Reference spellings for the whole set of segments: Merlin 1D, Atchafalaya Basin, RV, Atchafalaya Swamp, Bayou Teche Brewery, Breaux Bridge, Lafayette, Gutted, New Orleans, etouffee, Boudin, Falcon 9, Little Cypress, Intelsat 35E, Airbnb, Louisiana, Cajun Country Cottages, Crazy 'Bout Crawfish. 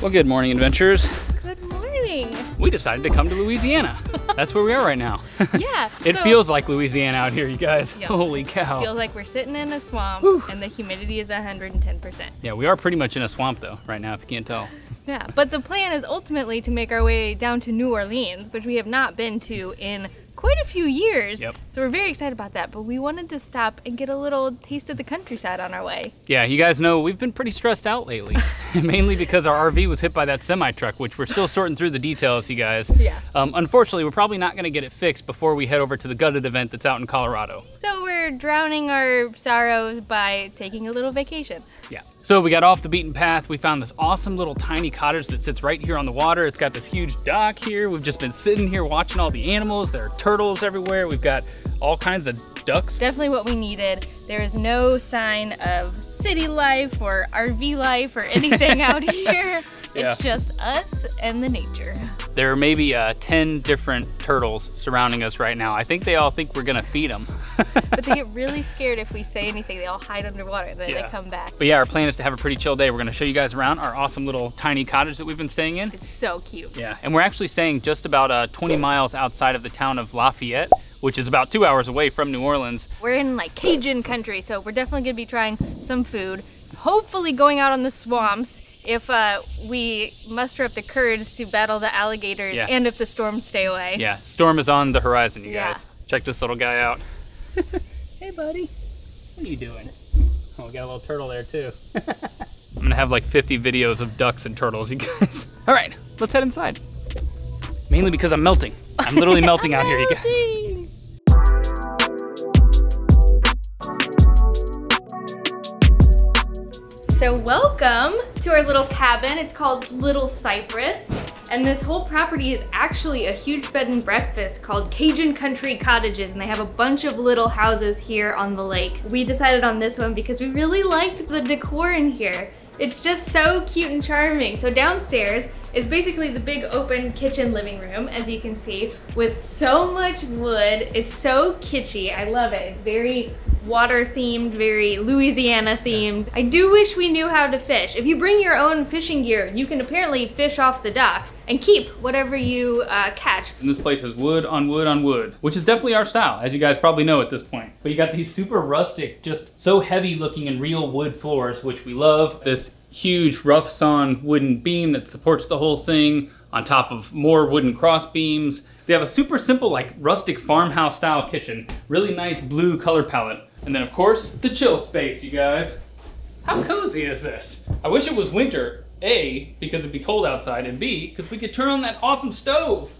Well, good morning, adventurers. Good morning. We decided to come to Louisiana. That's where we are right now. Yeah. It feels like Louisiana out here, you guys. Yep. Holy cow. It feels like we're sitting in a swamp. Whew. And the humidity is 110%. Yeah, we are pretty much in a swamp though right now, if you can't tell. Yeah, but the plan is ultimately to make our way down to New Orleans, which we have not been to in quite a few years. Yep. So we're very excited about that, but we wanted to stop and get a little taste of the countryside on our way. Yeah, you guys know we've been pretty stressed out lately, mainly because our RV was hit by that semi truck, which we're still sorting through the details, you guys. Yeah. Unfortunately, we're probably not gonna get it fixed before we head over to the Gutted event that's out in Colorado. So we're drowning our sorrows by taking a little vacation. Yeah. So we got off the beaten path. We found this awesome little tiny cottage that sits right here on the water. It's got this huge dock here. We've just been sitting here watching all the animals. There are turtles everywhere. We've got all kinds of ducks. Definitely what we needed. There is no sign of city life or RV life or anything out here. Yeah. It's just us and the nature. There are maybe 10 different turtles surrounding us right now. I think they all think we're gonna feed them. But they get really scared if we say anything. They all hide underwater and then they come back. But yeah, our plan is to have a pretty chill day. We're gonna show you guys around our awesome little tiny cottage that we've been staying in. It's so cute. Yeah, and we're actually staying just about 20 miles outside of the town of Lafayette, which is about 2 hours away from New Orleans. We're in like Cajun country, so we're definitely gonna be trying some food. Hopefully going out on the swamps if we muster up the courage to battle the alligators and if the storms stay away. Yeah, storm is on the horizon, you guys. Check this little guy out. Hey, buddy. What are you doing? Oh, we got a little turtle there, too. I'm gonna have like 50 videos of ducks and turtles, you guys. All right, let's head inside. Mainly because I'm melting. I'm literally melting out here, you guys. So welcome to our little cabin. It's called Little Cypress. And this whole property is actually a huge bed and breakfast called Cajun Country Cottages. And they have a bunch of little houses here on the lake. We decided on this one because we really liked the decor in here. It's just so cute and charming. So downstairs is basically the big open kitchen living room, as you can see, with so much wood. It's so kitschy, I love it. It's very water themed, very Louisiana themed. I do wish we knew how to fish. If you bring your own fishing gear, you can apparently fish off the dock and keep whatever you catch. And this place has wood on wood on wood, which is definitely our style, as you guys probably know at this point. But you got these super rustic, just so heavy looking and real wood floors, which we love. This huge rough sawn wooden beam that supports the whole thing on top of more wooden cross beams. They have a super simple, like rustic farmhouse style kitchen, really nice blue color palette. And then of course, the chill space, you guys. How cozy is this? I wish it was winter, A, because it'd be cold outside, and B, because we could turn on that awesome stove.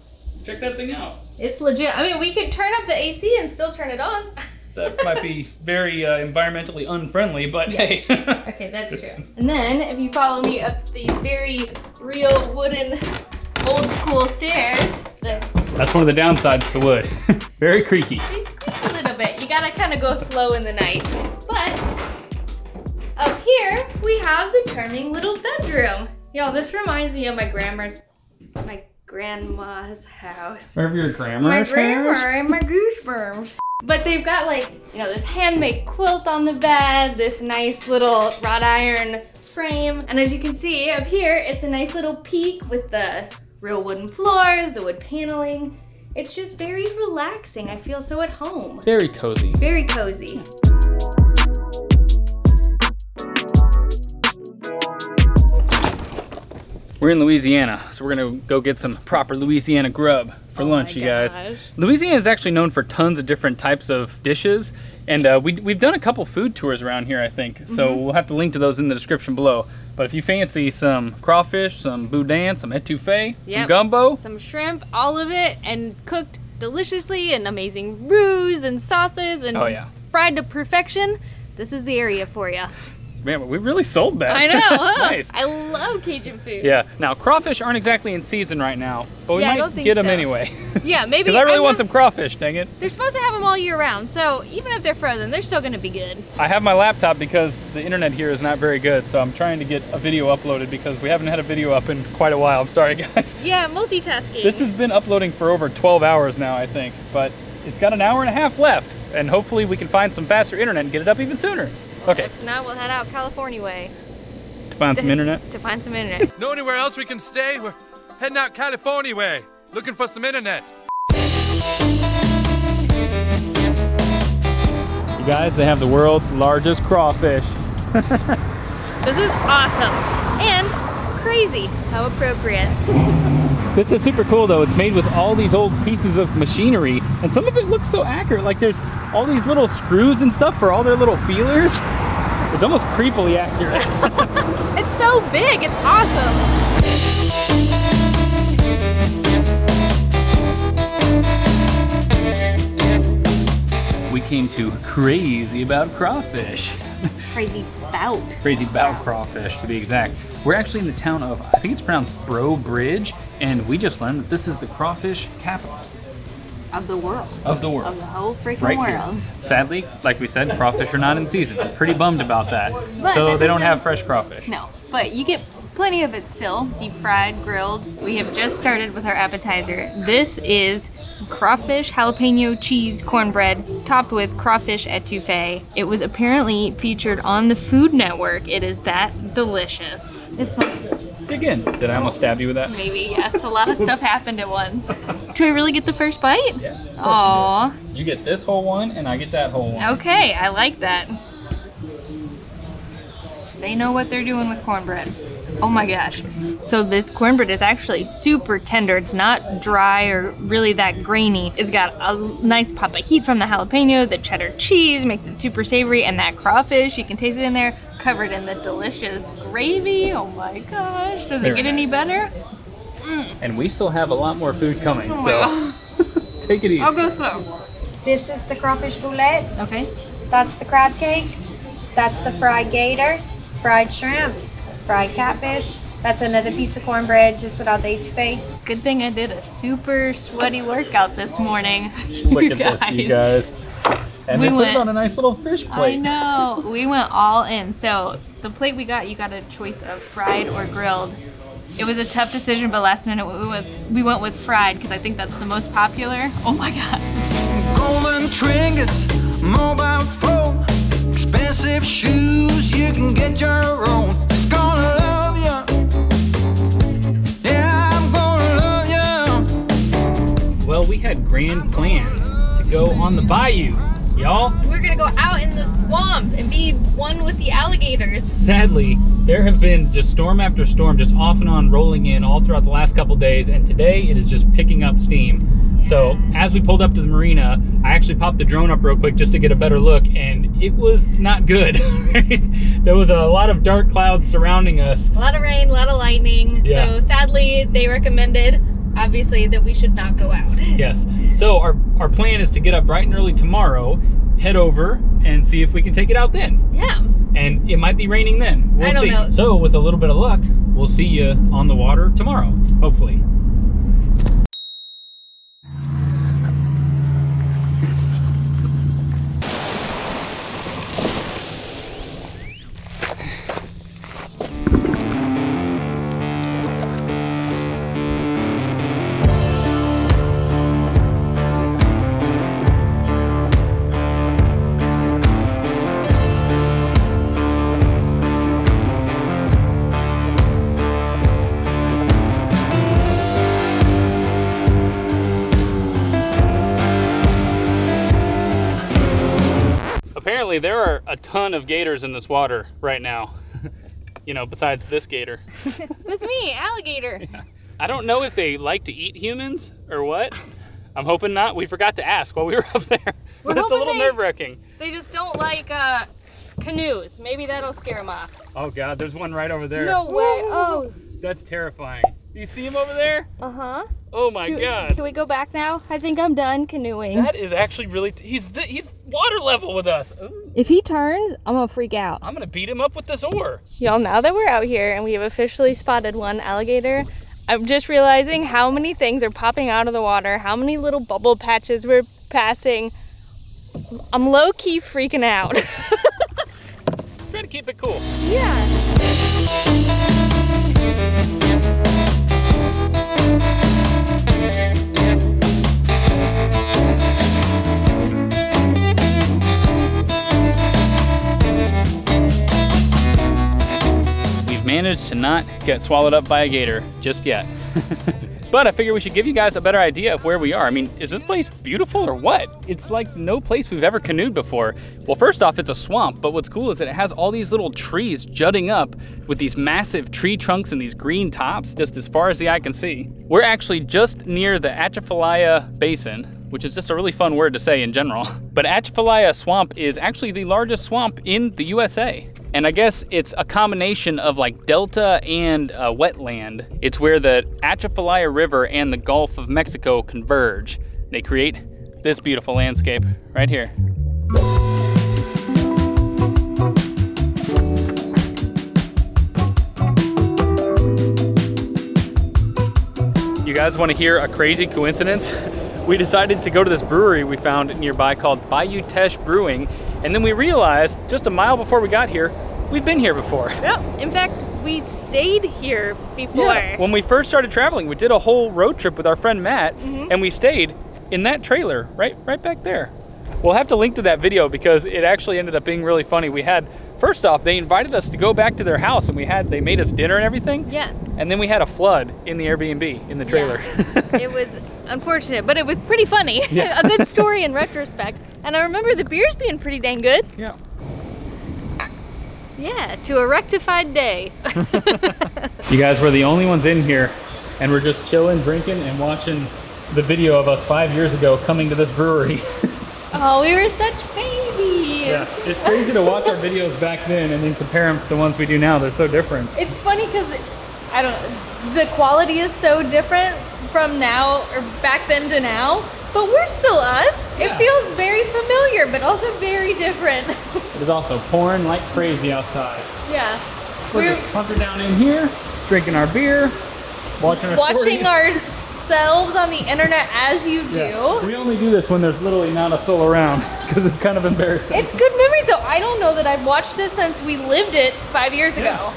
Check that thing out. It's legit. I mean, we could turn up the AC and still turn it on. That might be very environmentally unfriendly, but yes. Hey. Okay, that's true. And then, if you follow me up these very real wooden, old school stairs. That's one of the downsides to wood. Very creaky. They squeak a little bit. You gotta kind of go slow in the night. But up here, we have the charming little bedroom. Y'all, this reminds me of my grandma's house. Remember your grandma's house? My grandma and my goosebumps. But they've got like, you know, this handmade quilt on the bed, this nice little wrought iron frame. And as you can see up here, it's a nice little peak with the real wooden floors, the wood paneling. It's just very relaxing. I feel so at home. Very cozy. Very cozy. We're in Louisiana, so we're gonna go get some proper Louisiana grub for lunch, you guys. Louisiana is actually known for tons of different types of dishes, and we've done a couple food tours around here, I think, so we'll have to link to those in the description below. But if you fancy some crawfish, some boudin, some etouffee, some gumbo. Some shrimp, all of it, and cooked deliciously, and amazing roux and sauces, and fried to perfection, this is the area for you. Man, we really sold that. I know, huh? Nice. I love Cajun food. Yeah, now crawfish aren't exactly in season right now, but we might get them anyway. Yeah, maybe. Because I really want some crawfish, dang it. They're supposed to have them all year round, so even if they're frozen, they're still gonna be good. I have my laptop because the internet here is not very good, so I'm trying to get a video uploaded because we haven't had a video up in quite a while. I'm sorry, guys. Yeah, multitasking. This has been uploading for over 12 hours now, I think, but it's got an hour and a half left, and hopefully we can find some faster internet and get it up even sooner. Okay. If not, we'll head out California way. find some internet? To find some internet. Know anywhere else we can stay? We're heading out California way, looking for some internet. You guys, they have the world's largest crawfish. This is awesome and crazy. How appropriate. This is super cool though. It's made with all these old pieces of machinery and some of it looks so accurate. Like there's all these little screws and stuff for all their little feelers. It's almost creepily accurate. It's so big, it's awesome. We came to Crazy 'Bout Crawfish. Crazy 'Bout. Crazy 'Bout Crawfish, to be exact. We're actually in the town of, I think it's pronounced Breaux Bridge, and we just learned that this is the crawfish capital. Of the world. Of the world. Of the whole freaking world. Here. Sadly, like we said, crawfish are not in season. I'm pretty bummed about that. But so they don't have fresh crawfish. No, but you get plenty of it still, deep fried, grilled. We have just started with our appetizer. This is crawfish jalapeno cheese cornbread topped with crawfish etouffee. It was apparently featured on the Food Network. It is that delicious. It smells... Again, did I almost stab you with that? Maybe, yes. A lot of stuff happened at once. Do I really get the first bite? Yeah. Aww. You get this whole one and I get that whole one. Okay, I like that. They know what they're doing with cornbread. Oh my gosh. So this cornbread is actually super tender. It's not dry or really that grainy. It's got a nice pop of heat from the jalapeno, the cheddar cheese makes it super savory, and that crawfish, you can taste it in there, covered in the delicious gravy. Oh my gosh, does it get any better? Mm. And we still have a lot more food coming, so take it easy. I'll go slow. This is the crawfish boulette. Okay. That's the crab cake. That's the fried gator, fried shrimp, fried catfish. That's another piece of cornbread just without the etouffee. Good thing I did a super sweaty workout this morning. Look at this, you guys. And we put it on a nice little fish plate. I know, we went all in. So the plate we got, you got a choice of fried or grilled. It was a tough decision, but last minute we went with fried because I think that's the most popular. Oh my God. Golden trinkets, mobile phone, expensive shoes, you can get your own. It's gonna love you. Yeah, I'm gonna love you. Well, we had grand plans to go on the bayou. Y'all, we're gonna go out in the swamp and be one with the alligators. Sadly, there have been just storm after storm, just off and on rolling in all throughout the last couple days, and today it is just picking up steam. Yeah. So as we pulled up to the marina, I actually popped the drone up real quick just to get a better look, and it was not good. There was a lot of dark clouds surrounding us. A lot of rain, a lot of lightning. Yeah. So sadly, they recommended, obviously, that we should not go out. Yes. So our plan is to get up bright and early tomorrow, head over and see if we can take it out then. Yeah. And it might be raining then. We'll see. I don't know. So with a little bit of luck, we'll see you on the water tomorrow, hopefully. There are a ton of gators in this water right now. You know, besides this gator. That's me, alligator. Yeah. I don't know if they like to eat humans or what. I'm hoping not. We forgot to ask while we were up there. But it's a little nerve-wracking. They just don't like canoes. Maybe that'll scare them off. Oh God, there's one right over there. No way. Oh. That's terrifying. Do you see him over there? Uh-huh. Oh my God. Can we go back now? I think I'm done canoeing. That is actually really, he's water level with us. Ooh. If he turns, I'm gonna freak out. I'm gonna beat him up with this oar. Y'all, now that we're out here and we have officially spotted one alligator, I'm just realizing how many things are popping out of the water, how many little bubble patches we're passing. I'm low-key freaking out. Trying to keep it cool. Yeah. managed to not get swallowed up by a gator just yet. But I figure we should give you guys a better idea of where we are. I mean, is this place beautiful or what? It's like no place we've ever canoed before. Well, first off, it's a swamp, but what's cool is that it has all these little trees jutting up with these massive tree trunks and these green tops just as far as the eye can see. We're actually just near the Atchafalaya Basin, which is just a really fun word to say in general. But Atchafalaya Swamp is actually the largest swamp in the USA. And I guess it's a combination of like delta and wetland. It's where the Atchafalaya River and the Gulf of Mexico converge. They create this beautiful landscape right here. You guys want to hear a crazy coincidence? We decided to go to this brewery we found nearby called Bayou Teche Brewing. And then we realized just a mile before we got here, we've been here before. Yeah, in fact, we stayed here before. Yeah. When we first started traveling, we did a whole road trip with our friend Matt, and we stayed in that trailer right back there. We'll have to link to that video because it actually ended up being really funny. We had, first off, they invited us to go back to their house and they made us dinner and everything. Yeah. And then we had a flood in the Airbnb, in the trailer. Yeah. It was unfortunate, but it was pretty funny. Yeah. A good story in retrospect. And I remember the beers being pretty dang good. Yeah. Yeah, to a rectified day. You guys were the only ones in here and we're just chilling, drinking and watching the video of us 5 years ago coming to this brewery. Oh, we were such babies. Yeah, it's crazy to watch our videos back then and then compare them to the ones we do now. They're so different. It's funny because, I don't know, the quality is so different from now or back then to now, but we're still us. Yeah. It feels very familiar, but also very different. It is also pouring like crazy outside. Yeah. We're just hunkered down in here, drinking our beer, watching our stories. On the internet as you do. Yes. We only do this when there's literally not a soul around because it's kind of embarrassing. It's good memories though. I don't know that I've watched this since we lived it 5 years ago.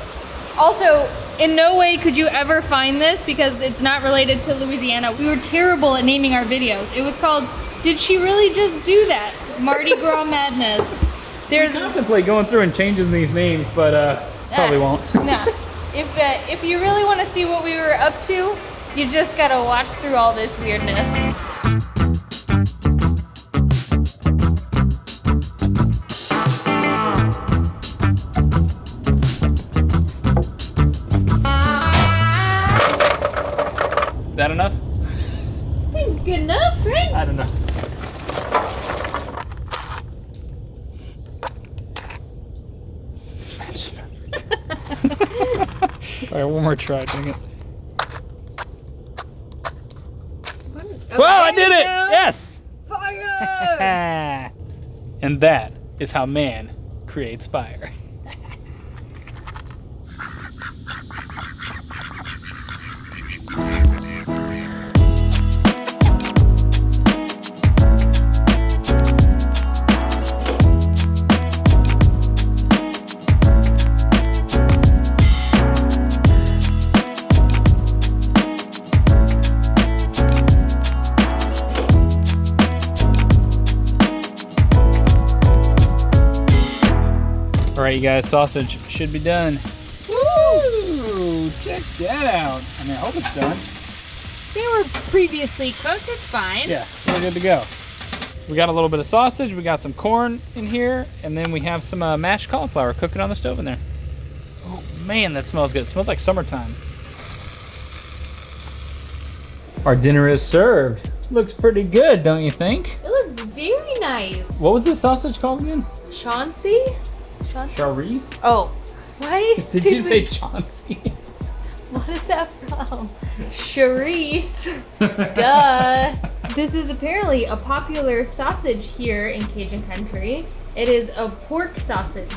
Also, in no way could you ever find this because it's not related to Louisiana. We were terrible at naming our videos. It was called, Did She Really Just Do That? Mardi Gras Madness. We contemplate going through and changing these names, but probably won't. No. If you really want to see what we were up to, you just gotta watch through all this weirdness. Is that enough? Seems good enough, right? I don't know. All right, one more try, dang it. Okay. Whoa, I did it! Yes! Fire! And that is how man creates fire. All right, you guys, sausage should be done. Woo! Check that out. I mean, I hope it's done. They were previously cooked, it's fine. Yeah, we're good to go. We got a little bit of sausage, we got some corn in here, and then we have some mashed cauliflower cooking on the stove in there. Oh man, that smells good. It smells like summertime. Our dinner is served. Looks pretty good, don't you think? It looks very nice. What was this sausage called again? Chauncey? Charisse? Oh, why did you say Chauncey? What is that from? Charisse. Duh. This is apparently a popular sausage here in Cajun country. It is a pork sausage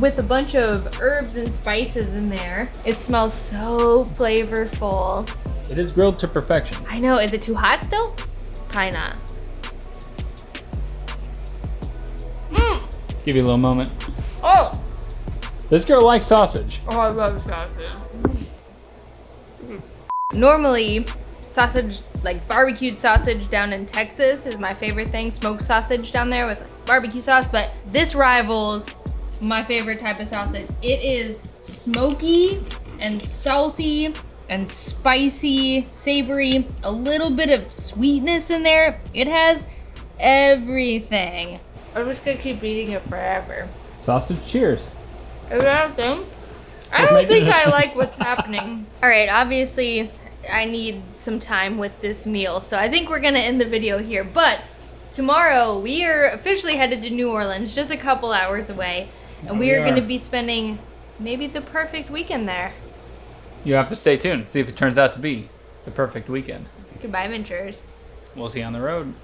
with a bunch of herbs and spices in there. It smells so flavorful. It is grilled to perfection. I know. Is it too hot still? Probably not. Give you a little moment. Oh! This girl likes sausage. Oh, I love sausage. Normally, sausage, like barbecued sausage down in Texas is my favorite thing. Smoked sausage down there with like, barbecue sauce, but this rivals my favorite type of sausage. It is smoky and salty and spicy, savory, a little bit of sweetness in there. It has everything. I'm just gonna keep eating it forever. Sausage cheers. Is that a thing? I don't think I like what's happening. All right, obviously I need some time with this meal, so I think we're gonna end the video here, but tomorrow we are officially headed to New Orleans, just a couple hours away, and we are gonna be spending maybe the perfect weekend there. You have to stay tuned, see if it turns out to be the perfect weekend. Goodbye, adventurers. We'll see you on the road.